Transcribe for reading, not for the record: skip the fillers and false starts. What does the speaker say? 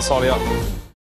Sorry.